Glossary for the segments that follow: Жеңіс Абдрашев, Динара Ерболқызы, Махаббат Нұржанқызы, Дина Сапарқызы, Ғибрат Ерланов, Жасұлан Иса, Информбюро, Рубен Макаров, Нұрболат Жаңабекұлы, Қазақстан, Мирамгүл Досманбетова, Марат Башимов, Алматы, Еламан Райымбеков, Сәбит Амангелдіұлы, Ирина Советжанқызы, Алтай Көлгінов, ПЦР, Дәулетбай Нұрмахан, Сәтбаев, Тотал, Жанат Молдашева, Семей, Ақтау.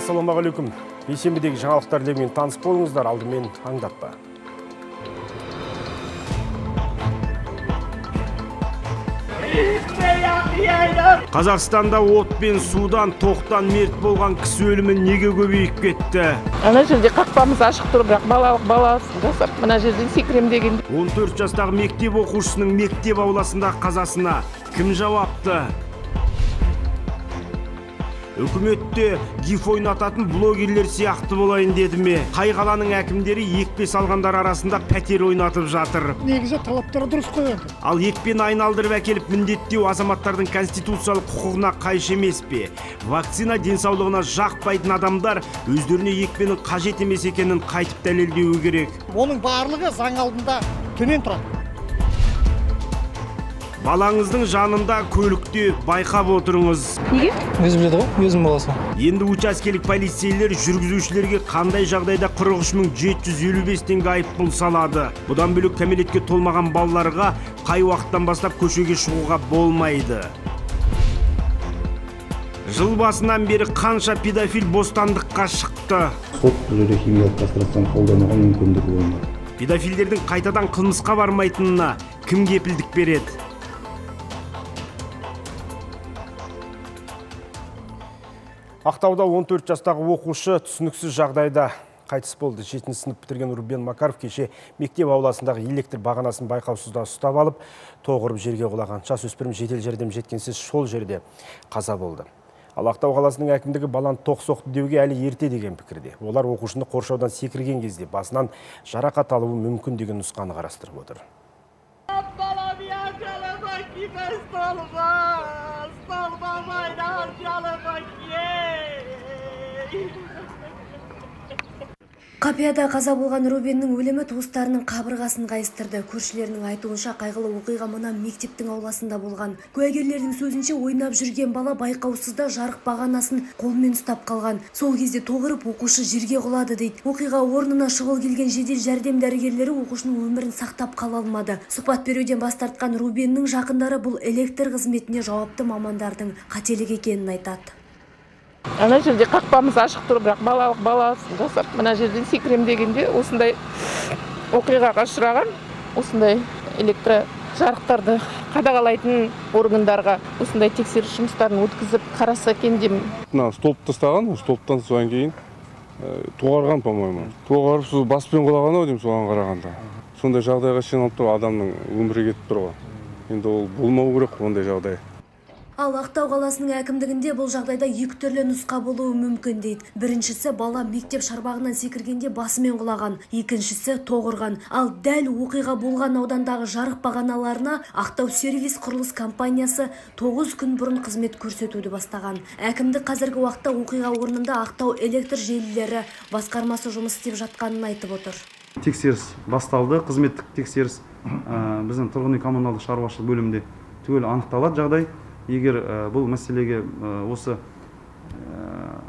Ассаламағалейкум. Бейсенбідегі жаңалықтар лемен таныс болыңыздар, алдымен аңдатпа. Қазақстанда отпен, судан, тоқтан мерт болған кісі өлімі неге көбейіп кетті? Ана жерде қақпамыз ашық тұр, бірақ баласын жасап, мына жерден секірем деген. 14 жастағы мектеп оқушысының мектеп ауласында қазасына кім жауапты? Үкіметте гиф ойнататын блогерлер сияқты болайын деді ме? Қай қаланың әкімдері екпе салғандар арасында пәтер ойнатып жатыр? Негізі талаптары дұрыс қойылды. Ал екпені айналдырып әкеліп міндеттеу азаматтардың конституциялық құқығына қайшы емес пе? Вакцина денсаулығына жақпайтын адамдар өздеріне екпені қажет емес екенін қайтып дәлелдеуі керек. Оның барлығы заң алдында төмен тұрады. Балаңыздың жанында көлікте байқап отырыңыз. Неге? Өзім біледі ғой, өзім боласың. Енді учаскелік полицейлер жүргізушілерге қандай жағдайда 43755 теңге айыппұл салады. Бұдан бөлек кәмелетке толмаған балаларға қай уақыттан бастап көшеге шығуға болмайды. Жыл басынан бері қанша педофил бостандыққа шықты. Сот жүзеге химиялық кастрацияны қолдануға мүмкіндік болмайды. Педофилдердің қайтадан қылмысқа бармайтынына кім кепілдік береді? Ақтауда 14 жастағы оқушы түсініксіз жағдайда қайтыс болды. 7-ші сынып бітірген Рубен Макаров кеше мектеп ауласындағы электр бағанасын байқаусызда ұстап алып, тоғырып жерге құлаған. Жас өспірім жедел жәрдем жеткенсіз сол жерде қаза болды. Ал Ақтау қаласының әкімдігі баланы тоқ соқты деуге әлі ерте деген пікірде. Олар оқушыны қоршаудан секірген кезде басынан жарақат алуы мүмкін деген нұсқаны қарастырып отыр. Қапияда қаза болған Рубеннің өлімі туыстарының қабырғасын қайыстырды. Көршілерінің айтуынша қайғылы оқиға мына мектептің ауласында болған. Куәгерлердің сөзінше ойнап жүрген бала байқаусызда жарық бағанасын қолмен ұстап қалған. Сол кезде тоғырып оқушы жерге құлады дейді. Оқиға орнына шұғыл келген жедел жәрдем дәрігерлері оқушының өмірін сақтап қала алмады. Сұхбат беруден бас тартқан Рубеннің жақындары бұл электр қызметіне жауапты мамандардың қателік екенін айтады. Ана жерде қақпамыз ашық тұр, бірақ баласын жасап, мына жерден секірем дегенде осындай оқиғаға ұшыраған, осындай электро жарықтарды қадағалайтын органдарға осындай тексеріс жұмыстарын өткізіп қараса екен деймін. Мына столбты тастаған, столбтан содан кейін тоғарған, по-моему. Тоғарып сол баспен құлаған-ау деймін соған қарағанда. Сондай жағдайға шеніп тұр, адамның өмірі кетіп тұр ғой. Енді ол болмау керек ондай жағдай. Ал Ақтау қаласының әкімдігінде бұл жағдайда екі түрлі нұсқа болуы мүмкін дейді. Біріншісі бала мектеп шарбағынан секіргенде басымен құлаған, екіншісі тоғырған. Ал дәл оқиға болған аудандағы жарық бағаналарына Ақтау сервис құрылыс компаниясы 9 күн бұрын қызмет көрсетуді бастаған. Әкімдік қазіргі уақытта оқиға орнында Ақтау электр желілері басқармасы жұмыс істеп жатқанын айтып отыр. Тексеріс басталды, қызметтік тексеріс біздің тұрғын үй коммуналдық шаруашылық бөлімінде түгел анықталады жағдай. Егер бұл мәселеге осы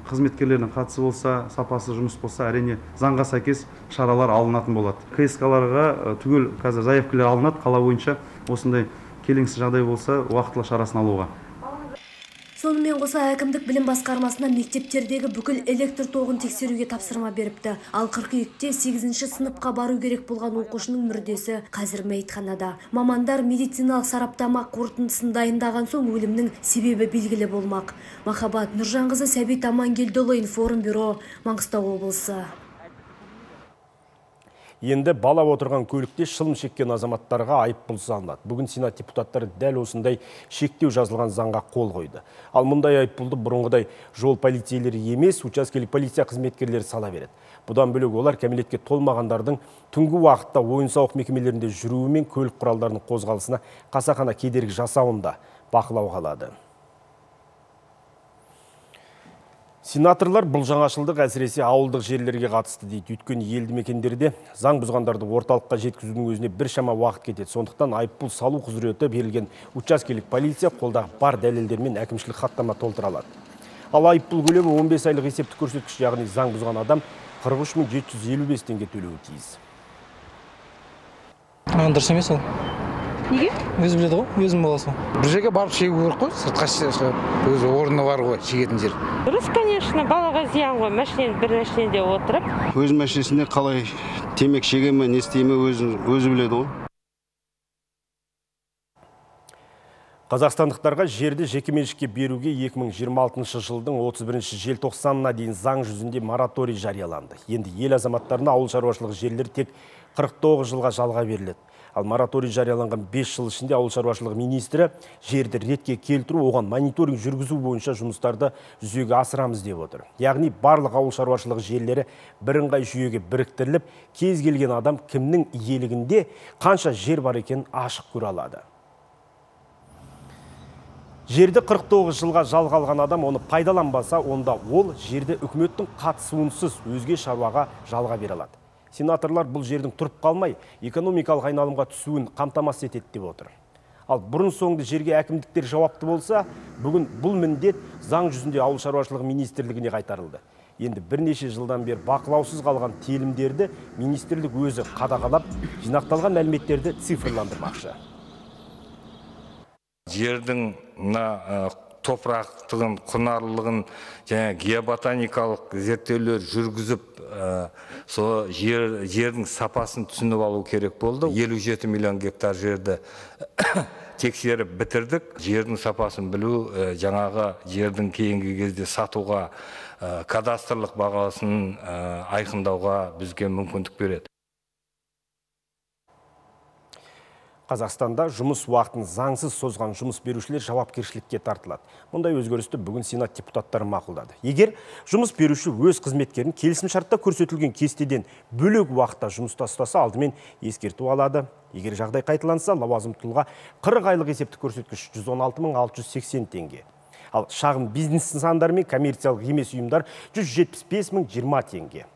қызметкерлердің қатысы болса, сапасы жұмыс болса, әрине заңға сәйкес шаралар алынатын болады. КСК-ларға түгел қазір заявкалар алынады, қала бойынша осындай келеңсіз жағдай болса, уақытылы шарасын алуға. Сонымен қоса әкімдік білім басқармасына мектептердегі бүкіл электр тоғын тексеруге тапсырма беріпті. Ал 42-те 8-ші сыныпқа бару керек болған оқушының мүрдесі қазір мәйітханада. Мамандар медициналық сараптама қорытындысын дайындаған соң өлімнің себебі белгілі болмақ. Махаббат Нұржанқызы, Сәбит Амангелдіұлы, Информбюро, Маңғыстау облысы. Енді бала отырған көлікте шылым шеккен азаматтарға айыппұл салынады. Бүгін Сенат депутаттары дәл осындай шектеу жазылған заңға қол қойды. Ал мұндай айыппұлды бұрынғыдай жол полицейлері емес, учаскелік полиция қызметкерлері сала береді. Бұдан бөлек олар кәмелетке толмағандардың түнгі уақытта ойын-сауық мекемелерінде жүруі мен көлік құралдарының қозғалысына қасақана кедергі жасауында бақылауға алады. Сенаторлар бұл жаңашылдық әсіресе ауылдық жерлерге қатысты дейді. Өткен елді мекендерде заң бұзғандарды орталыққа жеткізудің өзіне біршама уақыт кетеді. Сондықтан айыппұл салу құзыреті берілген учаскелік полиция қолда бар дәлелдермен әкімшілік хаттама толтыра алады. Ал айыппұл көлемі 15 айлық есептік көрсеткіш, яғни заң бұзған адам 43755 теңге төлеуі тиіс. Неге? Өзі біледі ғой, өзім боласың. Бір жерге барып шегу керек қой, сыртқа өзі орны бар ғой, шегетін жер. Дұрыс, конечно, балаға зиян ғой, машинен бір машинеде отырып. Өз машинесінде қалай темек шегеме, не істейме өзі біледі ғой. Қазақстандықтарға жерді жекеменшікке беруге 2026 жылдың 31 желтоқсанына дейін заң жүзінде мораторий жарияланды. Енді ел азаматтарына ауыл шаруашылық жерлер тек 49 жылға жалға беріледі. Ал мораторий жарияланған 5 жыл ішінде ауыл шаруашылық министрі жерді ретке келтіру, оған мониторинг жүргізу бойынша жұмыстарды жүзеге асырамыз деп отыр. Яғни барлық ауыл шаруашылық жерлері бірыңғай жүйеге біріктіріліп, кез келген адам кімнің иелігінде қанша жер бар екенін ашық көре алады. Жерді 49 жылға жалға алған адам оны пайдаланбаса, онда ол жерді үкіметтің қатысуынсыз өзге шаруаға жалға бере алады. Сенаторлар бұл жердің тұрып қалмай, экономикалық айналымға түсуін қамтамасыз етеді деп отыр. Ал бұрын соңды жерге әкімдіктер жауапты болса, бүгін бұл міндет заң жүзінде ауыл шаруашылығы министрлігіне қайтарылды. Енді бірнеше жылдан бер бақылаусыз қалған телімдерді министрлік өзі қадағалап, жинақталған мәліметтерді цифрландырмақшы. Жердің топырақтығын, құнарлығын және геоботаникалық зерттеулер жүргізіп, жердің сапасын түсініп алу керек болды. 57 миллион гектар жерді тексеріп бітірдік. Жердің сапасын білу, жаңағы жердің кейінгі кезде сатуға, кадастрлық бағасын айқындауға бізге мүмкіндік береді. Қазақстанда жұмыс уақытын заңсыз созған жұмыс берушілер жауапкершілікке тартылады. Мұндай өзгерісті бүгін Сенат депутаттары мақұлдады. Егер жұмыс беруші өз қызметкерін келісімшартта көрсетілген кестеден бөлек уақытта жұмыста ұстаса, алдымен ескерту алады. Егер жағдай қайталанса, лауазымдылыққа 40 айлық есептік көрсеткіш 116.680 теңге. Ал шағын бизнес нысандар мен коммерциялық емес ұйымдар 175.020 теңге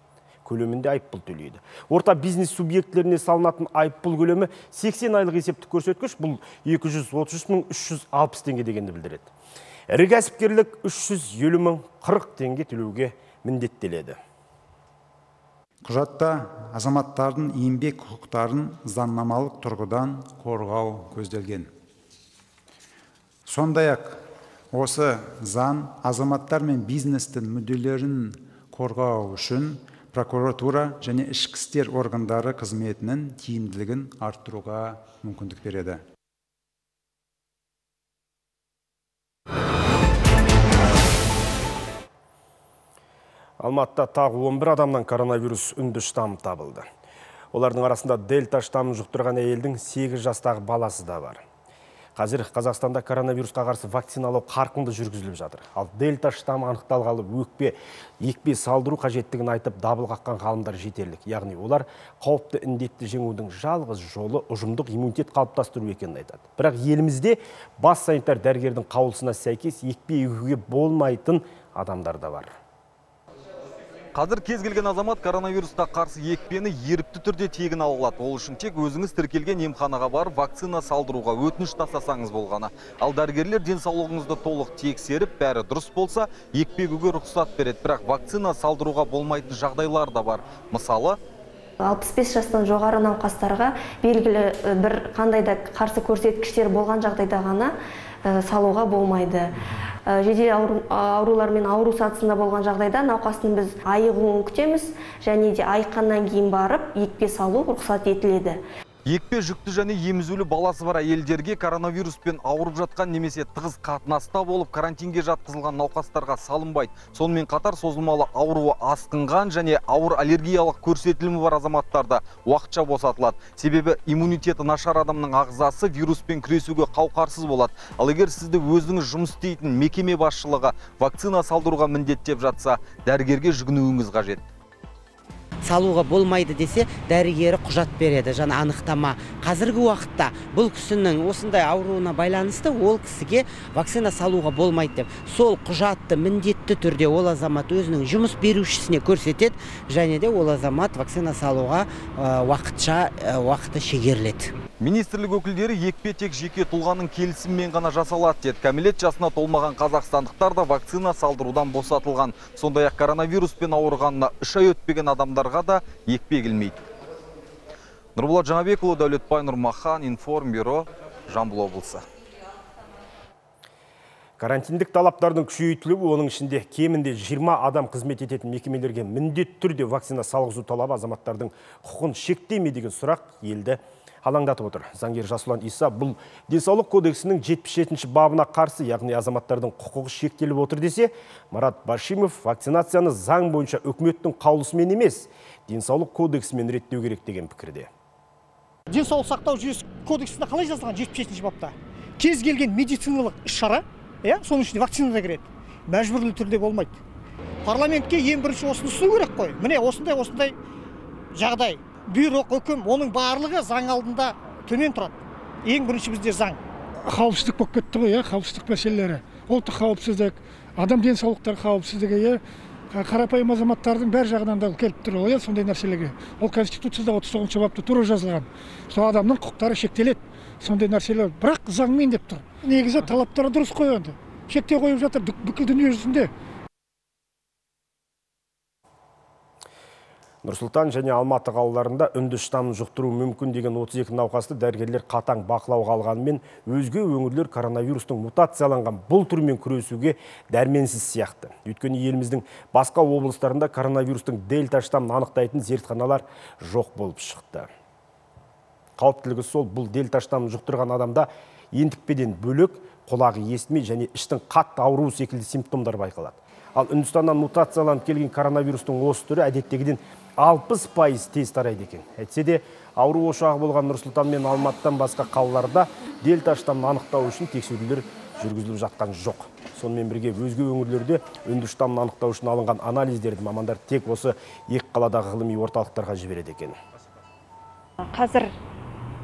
көлемінде айыппұл төлейді. Орта бизнес субъектілеріне салынатын айыппұл көлемі 80 айлық есептік көрсеткіш, бұл 233.360 теңге дегенді білдіреді. Ірі кәсіпкерлік 370.040 теңге төлеуге міндеттеледі. Құжатта азаматтардың еңбек құқықтарын заңнамалық тұрғыдан қорғау көзделген. Сондай-ақ осы заң азаматтар мен бизнестің мүдделерін қорғау үшін прокуратура және ішкі істер органдары қызметінің тиімділігін арттыруға мүмкіндік береді. Алматыда тағы 11 адамнан коронавирус үнді штамы табылды. Олардың арасында дельта штамын жұқтырған әйелдің 8 жастағы баласы да бар. Қазір Қазақстанда коронавирусқа қарсы вакциналау қарқынды жүргізіліп жатыр. Ал дельта штамы анықталғалы екпе салдыру қажеттігін айтып, дабыл қаққан ғалымдар жетерлік. Яғни олар қауіпті індетті жеңудің жалғыз жолы ұжымдық иммунитет қалыптастыру екенін айтады. Бірақ елімізде бас санитар дәрігердің қаулысына сәйкес екпе егуге болмайтын адамдар да бар. Қазір кез келген азамат коронавирусқа қарсы екпені ерікті түрде тегін ала алады. Ол үшін тек өзіңіз тіркелген емханаға барып, вакцина салдыруға өтініш тастасаңыз болғаны. Ал дәрігерлер денсаулығыңызды толық тексеріп, бәрі дұрыс болса, екпе егуге рұқсат береді. Бірақ вакцина салдыруға болмайтын жағдайлар да бар. Мысалы, 65 жастан жоғары науқастарға белгілі бір қандайда қарсы көрсеткіштер болған жағдайда ғана салуға болмайды. Жедел аурулармен ауру сатысында болған жағдайда науқастың біз айығуын күтеміз, және де айыққаннан кейін барып екпе салу рұқсат етіледі. Екпе жүкті және емізулі баласы бар әйелдерге, коронавируспен ауырып жатқан немесе тығыз қатынаста болып карантинге жатқызылған науқастарға салынбайды. Сонымен қатар созылмалы ауруы асқынған және ауыр аллергиялық көрсетілімі бар азаматтарда уақытша босатылады. Себебі иммунитеті нашар адамның ағзасы вируспен күресуге қауқарсыз болады. Ал егер сізді өзіңіз жұмыс істейтін мекеме басшылығы вакцина салдыруға міндеттеп жатса, дәрігерге жүгінуіңіз қажет. Салуға болмайды десе, дәрігері құжат береді, жаңа анықтама. Қазіргі уақытта бұл кісінің осындай ауруына байланысты ол кісіге вакцина салуға болмайды деп. Сол құжатты міндетті түрде ол азамат өзінің жұмыс берушісіне көрсетеді, және де ол азамат вакцина салуға уақыты шегеріледі. Министрлік өкілдері екпе тек жеке тұлғаның келісімімен ғана жасалады деді. Кәмелет жасына толмаған қазақстандықтар да вакцина салдырудан босатылған. Сондай-ақ коронавируспен ауырғанына 3 ай өтпеген адамдарға да екпе егілмейді. Нұрболат Жаңабекұлы, Дәулетбай Нұрмахан, Информбюро. Жамбыл облысы. Карантиндік талаптардың күшейтіліп, оның ішінде кемінде 20 адам қызмет ететін мекемелерге міндетті түрде вакцина салғызу талабы азаматтардың құқығын шектемейді деген сұрақ елді алаңдатып отыр. Заңгер Жасұлан Иса бұл денсаулық кодексінің 77-ші бабына қарсы, яғни азаматтардың құқығы шектеліп отыр десе, Марат Башимов вакцинацияны заң бойынша үкіметтің қаулысымен емес, денсаулық кодексімен реттеу керек деген пікірде. Денсаулық сақтау жүйесі кодексінде қалай жазылған 77-ші бапта? Кез келген медициналық іс-шара, соның ішінде вакцина да кіреді. Мәжбүрлі түрде болмайды. Парламентке ең бірінші осыны ұсыну керек қой. Міне осындай жағдай. Бұйрық, үкім, оның барлығы заң алдында төмен тұрады. Ең бірінші бізде заң. Қауіпсіздік болып кетті ғой, қауіпсіздік мәселелері. Ұлттық қауіпсіздік, адам денсаулықтары қауіпсіздігі, қарапайым азаматтардың бәр жағынан да келіп тұр ғой, сондай нәрселерге. Ол Конституцияда 39-шы бапта тура жазылған. Сол адамның құқықтары шектеледі. Сондай нәрселер, бірақ заңмен деп тұр. Негізі талаптары дұрыс қойылды. Шектеу қойып жатыр бүкіл дүние жүзінде. Нұрсултан және Алматы қалаларында үнді штамын жұқтыру мүмкін деген 32 науқасты дәрігерлер қатаң бақылауға алғанымен, өзге өңірлер коронавирустың мутацияланған бұл түрмен күресуге дәрменсіз сияқты. Өйткені еліміздің басқа облыстарында коронавирустың дельта штамын анықтайтын зертханалар жоқ болып шықты. Қауіптілігі сол, бұл дельта штамын жұқтырған адамда ентікпеден бөлек, құлағы естімей және іштің қатты ауруы секілді симптомдар байқалады. Ал Үндістаннан мутацияланып келген коронавирустың осы түрі әдеттегіден 60% тез тарайды екен. Әйтсе де, ауру ошағы болған Нұрсұлтан мен Алматыдан басқа қалаларда дельта штамын анықтау үшін тексерулер жүргізіліп жатқан жоқ. Сонымен бірге өзге өңірлерде үнді штамын анықтау үшін алынған анализдерді мамандар тек осы екі қаладағы ғылыми орталықтарға жібереді екен. Қазір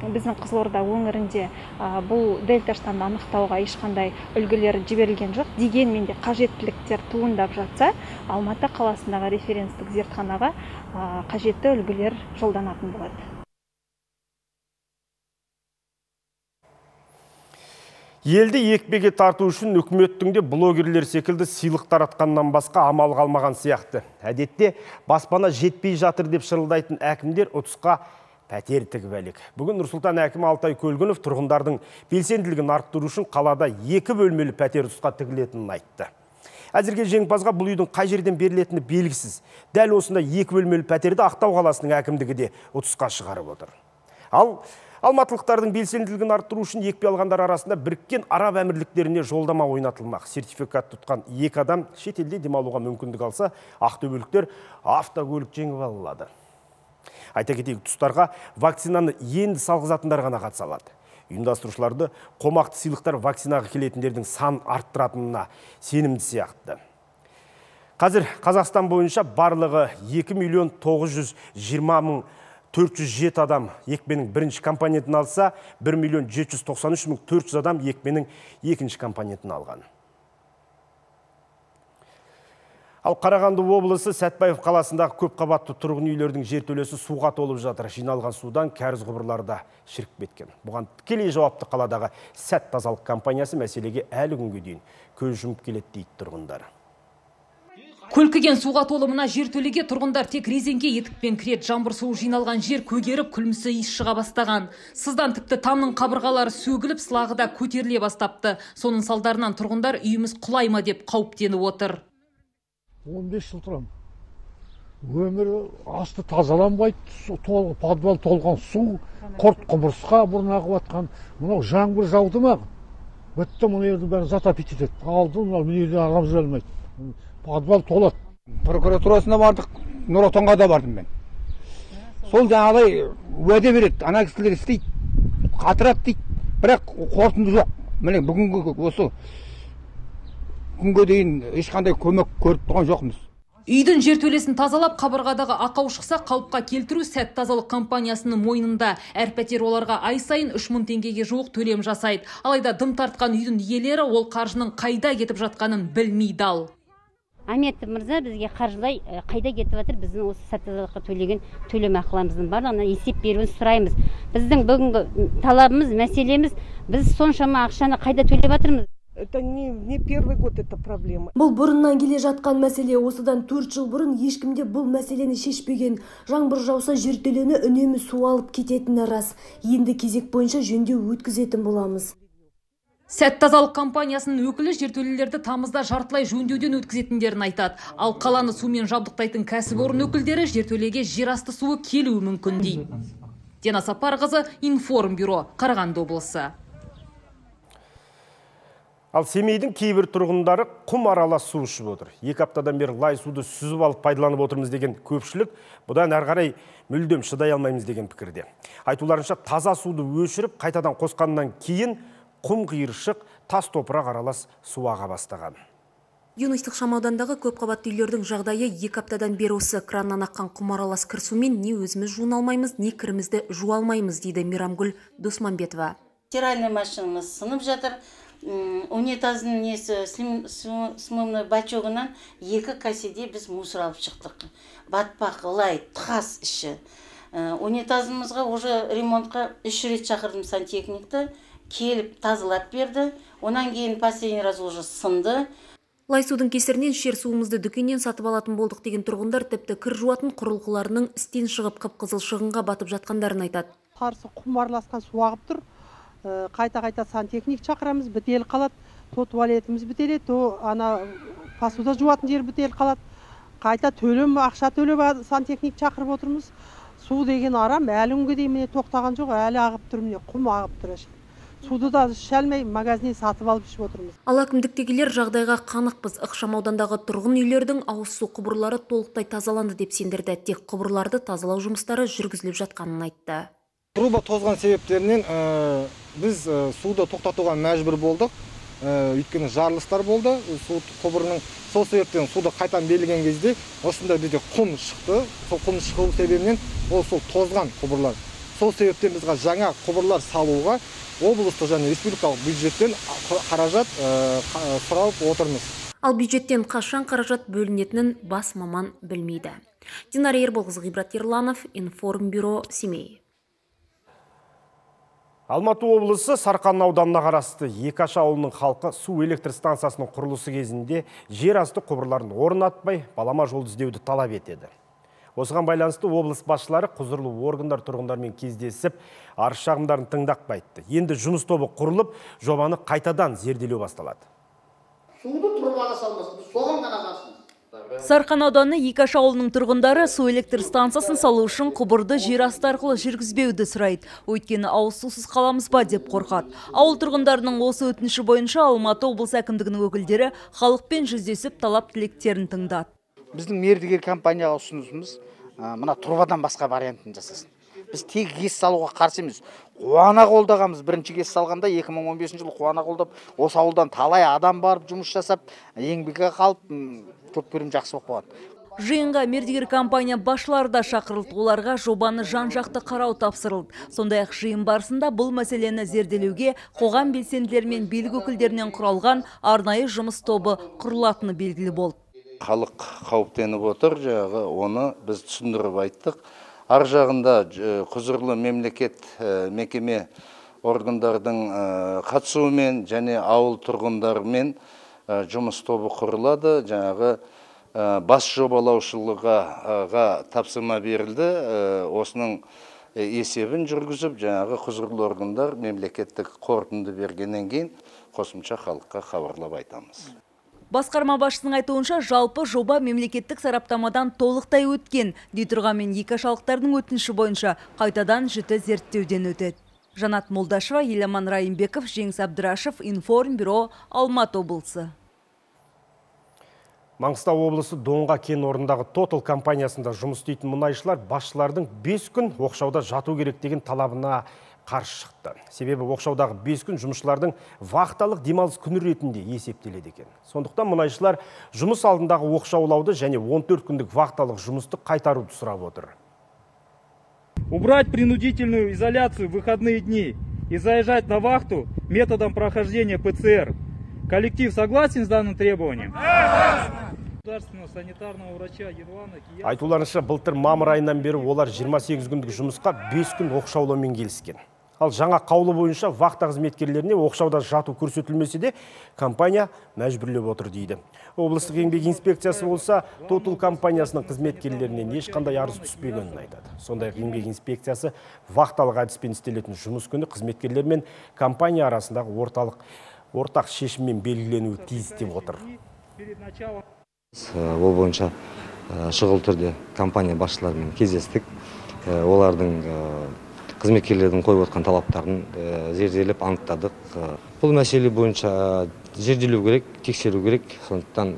біздің Қызылорда өңірінде бұл дельта штамды анықтауға ешқандай үлгілер жіберілген жоқ. Дегенмен де қажеттіліктер туындап жатса, Алматы қаласындағы референстік зертханаға қажетті үлгілер жолданатын болады. Елді екпеге тарту үшін үкіметтіңде блогерлер секілді сыйлық таратқаннан басқа амал қалмаған сияқты. Әдетте баспана жетпей жатыр деп шырылдайтын әкімдер ұтысқа пәтер тігіп әлек. Бүгін Нұрсұлтан әкімі Алтай Көлгінов тұрғындардың белсенділігін арттыру үшін қалада 2 бөлмелі пәтер ұтысқа тігілетінін айтты. Әзірге жеңімпазға бұл үйдің қай жерден берілетіні белгісіз. Дәл осында 2 бөлмелі пәтерді Ақтау қаласының әкімдігі де ұтысқа шығарып отыр. Ал алматылықтардың белсенділігін арттыру үшін екпе алғандар арасында біріккен араб әмірліктеріне жолдама ойнатылмақ. Сертификат тұтқан 2 адам шетелде демалуға мүмкіндік алса, ақтөбеліктер автокөлік жеңіп алады. Айта кетейік, тұстарға вакцинаны енді салғызатындар ғана қатыса алады. Ұйымдастырушыларды қомақты сыйлықтар вакцинаға келетіндердің санын арттыратынына сенімді сияқты. Қазір Қазақстан бойынша барлығы 2 920 407 адам екпенің бірінші компонентін алса, 1 793 400 адам екпенің екінші компонентін алған. Ал Қарағанды облысы Сәтбаев қаласындағы көпқабатты тұрғын үйлердің жертөлесі суға толып жатыр. Жиналған судан кәріз құбырларда шіріп кеткен. Бұған тікелей жауапты қаладағы Сәт тазалық компаниясы мәселеге әлі күнге дейін көз жұмып келеді дейді тұрғындар. Көлкіген суға толымына жертөлеге тұрғындар тек резеңке етікпен кіреді. Жаңбыр суы жиналған жер көгеріп, күлімсі иіс шыға бастаған. Сыздан тіпті тамның қабырғалары сөгіліп, сылағы да көтеріле бастапты. Соның салдарынан тұрғындар үйіміз құлайма деп қауіптеніп отыр. 15 жыл тұрам. Өмірі асты тазаланбайды, подвал толған су, құрт құмырсқа бұрын ағып атқан. Мынау жаңбыр жауды ма? Бітті, мұны ерді бәрін затап етеді. Алды, мұны ерді ағамыз әлмейді. Подвал толады. Прокуратурасына бардық, Нұр Отанға да бардым мен. Сол жаңағыдай уәде береді, ана кісілер істейді, қатырат дейді, бірақ қорытынды жоқ. Міне бүгінгі осы күнге дейін ешқандай көмек көріп тұрған жоқмыз. Үйдің жертөлесін тазалап, қабырғадағы ақау шықса қалыпқа келтіру Сәт тазалық компаниясының мойнында. Әр пәтер оларға ай сайын 3000 теңгеге жуық төлем жасайды. Алайда дым тартқан үйдің иелері ол қаржының қайда кетіп жатқанын білмейді ал. Әметті мырза бізге қаржылай қайда кетіп жатыр, біздің осы Сәт тазалыққа төлеген төлем ақыламыздың барлығына есеп беруін сұраймыз. Біздің бүгінгі талабымыз, мәселеміз, біз соншама ақшаны қайда төлеп жатырмыз? Это не первый год эта проблема. Бұл бұрыннан келе жатқан мәселе. Осыдан 4 жыл бұрын ешкімде бұл мәселені шешпеген. Жаңбыр жауса жертөлені үнемі су алып кететіні рас. Енді кезек бойынша жөндеу өткізетін боламыз. Сәттазалық компаниясының өкілі жертөлелерді тамызда жартылай жөндеуден өткізетіндерін айтады. Ал қаланы сумен жабдықтайтын кәсіпорын өкілдері жертөлеге жерасты суы келуі мүмкін дейді. Дина Сапарқызы, Информбюро, Қарағанды облысы. Ал Семейдің кейбір тұрғындары құм аралас су ішіп отыр. Екі аптадан бер лай суды сүзіп алып пайдаланып отырмыз деген көпшілік, бұдан әрі қарай мүлдем шыдай алмаймыз деген пікірде. Айтуларынша таза суды өшіріп, қайтадан қосқаннан кейін құм қиыршық, тас топырақ аралас су аға бастаған. Юностық Шамаудандағы көпқабатты үйлердің жағдайы екі аптадан бері осы краннан аққан құмаралас кірсумен не өзіміз жуына алмаймыз, не кірімізді жуа алмаймыз, дейді Мирамгүл Досманбетова. Стиральный машинамыз сынып жатыр. Унитаздың несі смымны бачогынан екі каседе біз мусор алып шықтық. Батпақ, лай, тас іші. Унитазымызға уже ремонтқа 3 рет шақырдым сантехникті. Келіп тазылап берді. Онан кейін последний раз уже сынды. Лай судың кесірінен шер суымызды дүкеннен сатып алатын болдық деген тұрғындар тіпті кір жуатын құрылғыларының істен шығып қып-қызыл шығынға батып жатқандарын айтады. Қарсы құм араласқан су ағып тұр. Қайта-қайта сантехник шақырамыз, бітел қалады. То туалетіміз бітеледі, то ана посуда жуатын жер бітел қалады. Қайта төлем, ақша төлеп сантехник шақырып отырмыз. Су деген арам әлі күнге дейін тоқтаған жоқ, әлі ағып тұр, құм ағып тұр. Суды да шәлмей магазиннен сатып алып ішіп отырмыз. Ал әкімдіктегілер жағдайға қанықпыз. Ықшамаудандағы тұрғын үйлердің ауыз су құбырлары толықтай тазаланды деп сендірді. Тек құбырларды тазалау жұмыстары жүргізіліп жатқанын айтты. Труба тозған себептерінен біз суды тоқтатуға мәжбүр болдық. Өйткені жарылыстар болды. Су құбырының сол себептен суды қайтан берілген кезде осында бізде құм шықты. Сол құм шығу себебінен ол сол тозған құбырлар. Сол себептен бізге жаңа құбырлар салуға облыстық және республикалық бюджеттен қаражат сұралып отырмыз. Ал бюджеттен қашан қаражат бөлінетінін бас маман білмейді. Динара Ерболқызы, Ғибрат Ерланов, Информбюро, Семей. Алматы облысы Сарқан ауданына қарасты Екаша ауылының халқы су электр станциясының құрылысы кезінде жер асты құбырларын орнатпай балама жолды іздеуді талап етеді. Осыған байланысты облыс басшылары құзырлы органдар тұрғындармен кездесіп, арыз шағымдарын тыңдап қайтты. Енді жұмыс тобы құрылып, жобаны қайтадан зерделеу басталады. Суды тұрбаға салмасыз, соған ғана қарсыз. Сарқан ауданы Екаша ауылының тұрғындары су электр станциясын салу үшін құбырды жер асты арқылы жүргізбеуді сұрайды. Өйткені ауыз сусыз қаламыз ба деп қорқады. Ауыл тұрғындарының осы өтініші бойынша Алматы облыс әкімдігінің өкілдері халықпен жүздесіп талап тілектерін тыңдады. Біздің мердігер компанияға ұсынысымыз мына тұрбадан басқа вариантын жасасын. Біз тек ес салуға қарсы емес. Қуана қолдағанбыз. Бірінші ес салғанда 2015 жылы қуана қолдап, осы ауылдан талай адам барып жұмыс жасап, еңбегі қалып, көп көрім жақсы оқылады. Жиынға мердігер компания басшылары да шақырылды. Оларға жобаны жан-жақты қарау тапсырылды. Сондай-ақ жиын барысында бұл мәселені зерделеуге қоғам белсенділері мен билік өкілдерінен құралған арнайы жұмыс тобы құрылатыны белгілі болды. Халық қауіптеніп отыр, жағы оны біз түсіндіріп айттық. Ар жағында құзырлы мемлекет мекеме органдардың қатысуымен және ауыл тұрғындарымен жұмыс тобы құрылады. Жаңағы бас жобалаушылығаға тапсырма берілді. Осының есебін жүргізіп, жаңағы құзырлы органдар мемлекеттік қорытынды бергеннен кейін қосымша халыққа хабарлап айтамыз. Басқарма басшысының айтуынша жалпы жоба мемлекеттік сараптамадан толықтай өткен. Дей тұрғанмен екашалықтардың өтініші бойынша қайтадан жіті зерттеуден өтеді. Жанат Молдашева, Еламан Райымбеков, Жеңіс Абдрашев, Информбюро, Алматы облысы. Маңғыстау облысы Доңға кен орындағы Тотал компаниясында жұмыс істейтін мұнайшылар басшылардың 5 күн оқшауда жату керек деген талабына қарсы шықты. Себебі оқшаудағы 5 күн жұмысшылардың вақталық демалыс күні ретінде есептеледі екен. Сондықтан мұнайшылар жұмыс алдындағы оқшаулауды және 14 күндік вақталық жұмысты қайтаруды сұрап отыр. Убрать принудительную изоляцию в выходные дни и заезжать на вахту методом прохождения ПЦР. Коллектив согласен с данным требованием? Айтуларынша, былтыр мамыр айынан бері олар 28 күндік жұмысқа 5 күн оқшаулаумен келіскен. ал жаңа қаулы бойынша вақта қызметкерлеріне оқшауда жату көрсетілмесе де компания мәжбүрлеп отыр дейді. Облыстық еңбек инспекциясы болса, Тотул компаниясының қызметкерлерінен ешқандай арыз түспегенін айтады. Сондай-ақ еңбек инспекциясы вақталық әдіспен істелетін жұмыс күні қызметкерлер мен компания арасындағы ортақ шешіммен белгіленуі тиіс деп отыр. Ол бойынша шұғыл түрде компания басшыларымен кездестік. Олардың қызметкерлердің қойып отқан талаптарын зерделеп анықтадық. Бұл мәселе бойынша зерделеу керек, тексеру керек. Сондықтан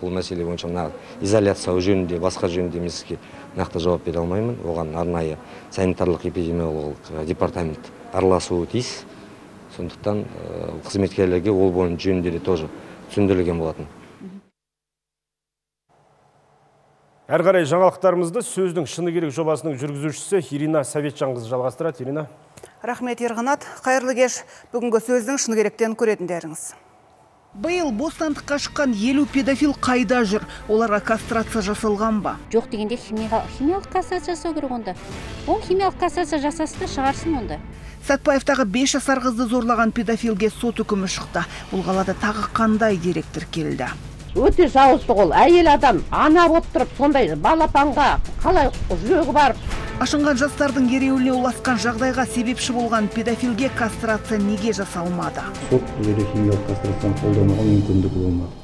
бұл мәселе бойынша изоляция жөнінде, басқа жөнінде емеске нақты жауап бере алмаймын. Оған арнайы санитарлық эпидемиологиялық департамент араласуы тиіс. Сондықтан қызметкерлерге ол бойынша жөнінде де тоже түсіндірілген болатын. Әр қарай жаңалықтарымызды сөздің шыны керек жобасының жүргізушісі Ирина Советжанқызы жалғастырады. Ирина. Рахмет, Ерғанат. Қайырлы кеш. Бүгінгі сөздің шыны керектен көретіндеріңіз. Биыл бостандыққа шыққан елу педофил қайда жүр? Оларға кастрация жасалған ба? Жоқ дегенде химиялық кастрация жасау керек онда. Ол химиялық кастрация жасасы да шығарсын онда. Сәтбаевтағы 5 жасар қызды зорлаған педофилге сот үкімі шықты. Бұл қалада тағы қандай дерек тіркелді? Өте жауыздық ол, әйел адам ана болып тұрып, сондай балапанға қалай жүрегі барып. Ашынған жастардың ереуіліне ұласқан жағдайға себепші болған педофилге кастрация неге жасалмады? Сот химиялық кастрацияны қолдануға мүмкіндік болмады.